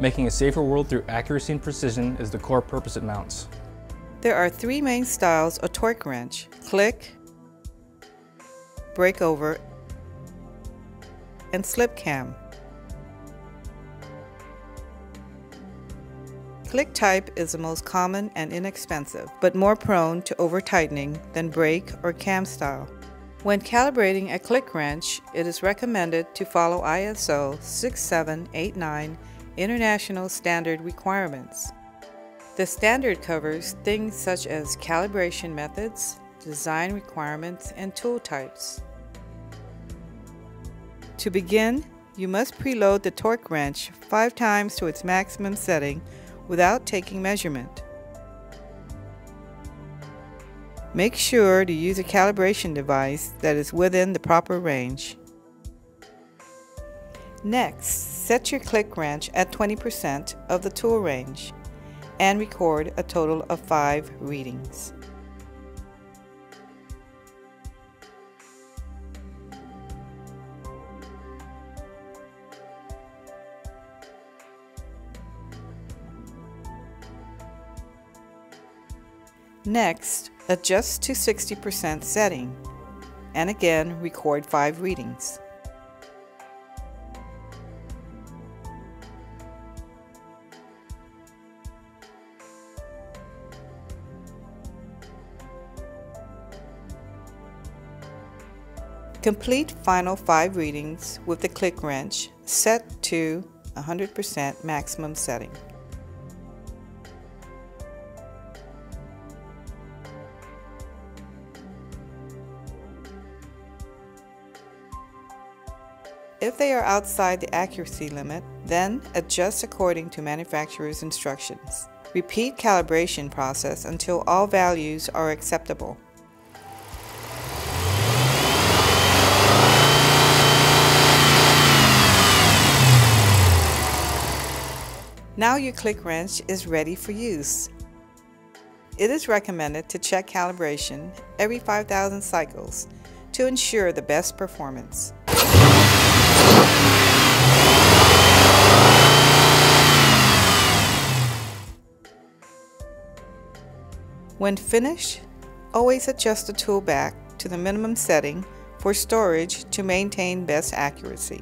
Making a safer world through accuracy and precision is the core purpose it mounts. There are three main styles of torque wrench: click, breakover, and slip cam. Click type is the most common and inexpensive, but more prone to over-tightening than brake or cam style. When calibrating a click wrench, it is recommended to follow ISO 6789 International Standard requirements. The standard covers things such as calibration methods, design requirements, and tool types. To begin, you must preload the torque wrench 5 times to its maximum setting without taking measurement. Make sure to use a calibration device that is within the proper range. Next, set your click wrench at 20% of the tool range and record a total of 5 readings. Next, adjust to 60% setting, and again record 5 readings. Complete final 5 readings with the click wrench set to 100% maximum setting. If they are outside the accuracy limit, then adjust according to manufacturer's instructions. Repeat calibration process until all values are acceptable. Now your click wrench is ready for use. It is recommended to check calibration every 5,000 cycles to ensure the best performance. When finished, always adjust the tool back to the minimum setting for storage to maintain best accuracy.